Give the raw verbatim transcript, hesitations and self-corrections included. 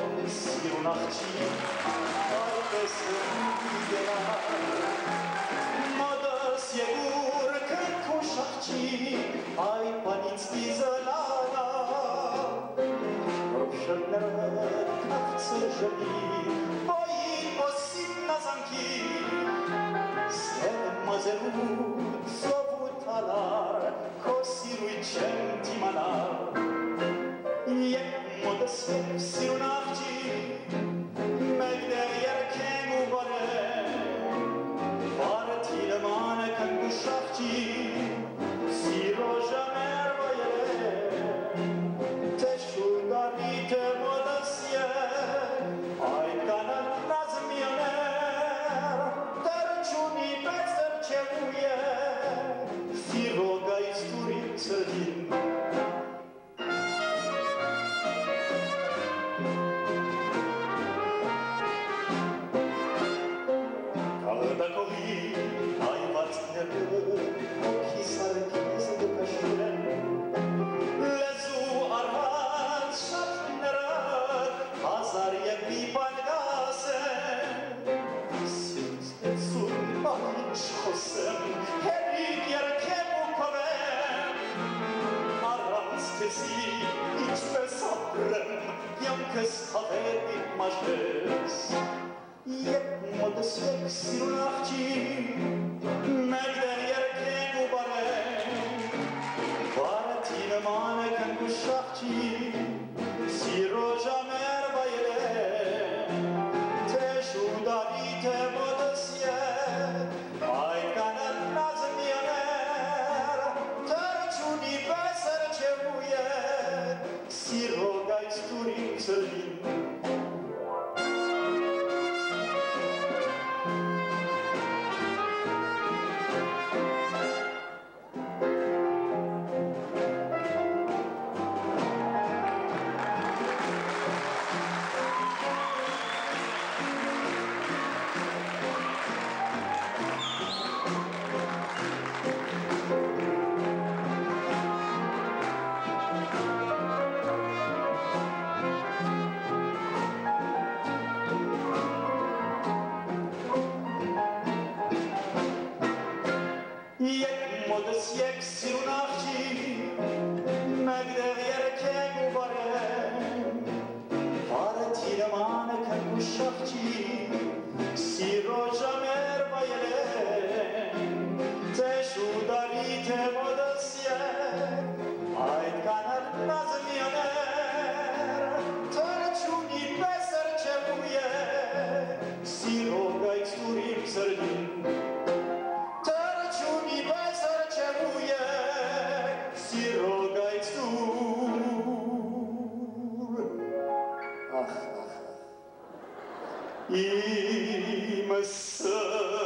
Jones, you nachti, Madas yegur koshachti, ay panitski zalana, Robshener kafce jeli, ay posim nazanki, Semazeru zovutalar, kosiru centimalar, yek modas siru nachti. Kes haberim majdes, yek modes yek silahçi, merder yerke gubare, baratin maneken kuşakçi, siroja merbayele, teşudalite modes ye, aykanen nazmiyeler, terçuni beser çevuye, siroga isturi. Yes, sir.